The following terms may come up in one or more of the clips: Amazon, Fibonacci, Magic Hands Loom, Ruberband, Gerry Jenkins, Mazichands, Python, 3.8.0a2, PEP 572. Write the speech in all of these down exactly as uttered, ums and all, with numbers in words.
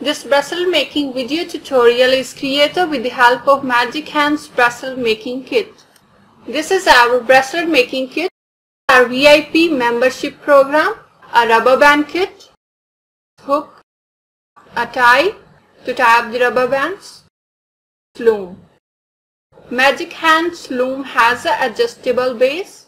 This bracelet making video tutorial is created with the help of Magic Hands bracelet making kit. This is our bracelet making kit, our V I P membership program, a rubber band kit, hook, a tie to tie up the rubber bands, loom. Magic Hands loom has an adjustable base.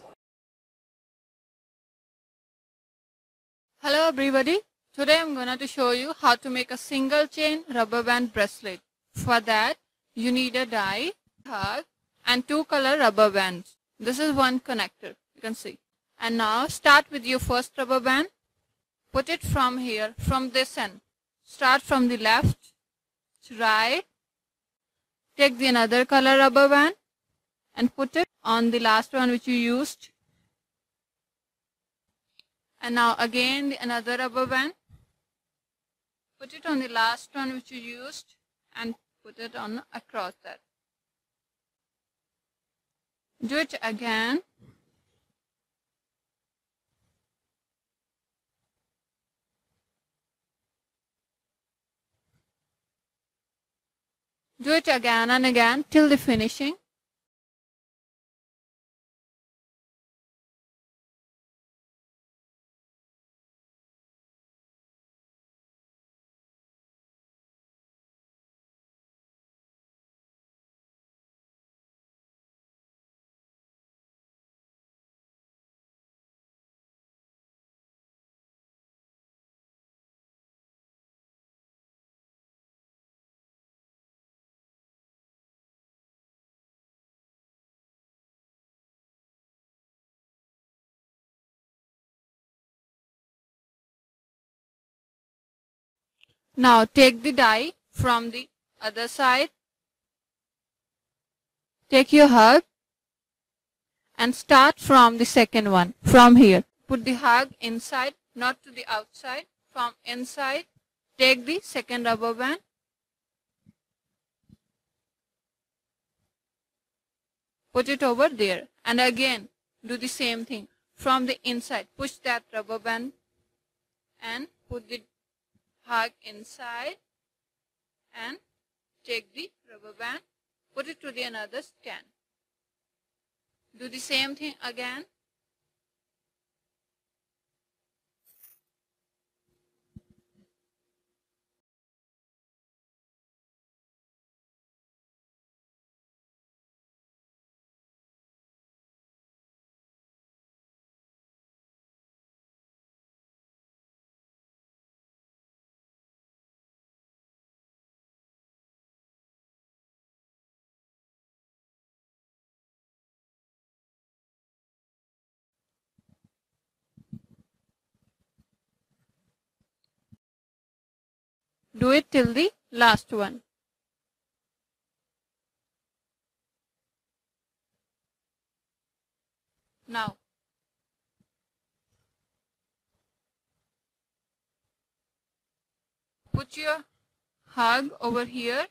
Hello everybody. Today I'm going to show you how to make a single chain rubber band bracelet. For that, you need a die, thread, and two color rubber bands. This is one connector, you can see. And now start with your first rubber band. Put it from here, from this end. Start from the left to right. Take the another color rubber band and put it on the last one which you used. And now again another rubber band. Put it on the last one which you used and put it on across that. Do it again. Do it again and again till the finishing. Now take the die from the other side, take your hug and start from the second one, from here. Put the hug inside, not to the outside, from inside, take the second rubber band. Put it over there and again do the same thing, from the inside, push that rubber band and put the hug inside and take the rubber band, put it to the another stand. Do the same thing again. Do it till the last one. Now, put your hug over here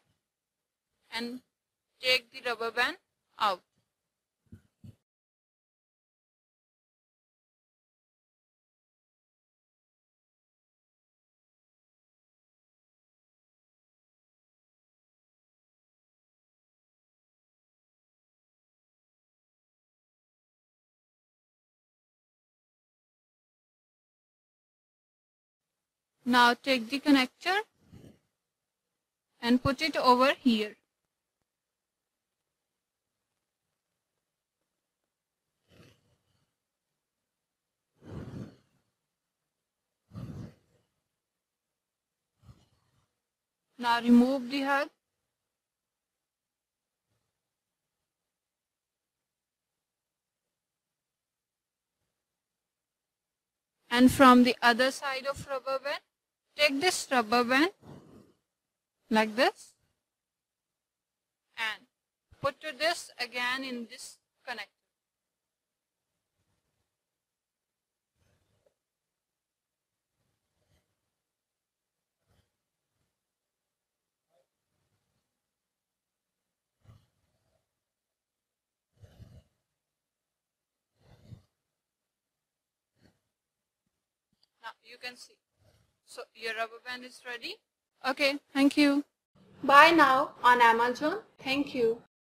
and take the rubber band out. Now take the connector and put it over here. Now remove the hug. And from the other side of rubber band, take this rubber band like this and put to this again in this connector. Now you can see. So your rubber band is ready. Okay, thank you. Buy now on Amazon. Thank you.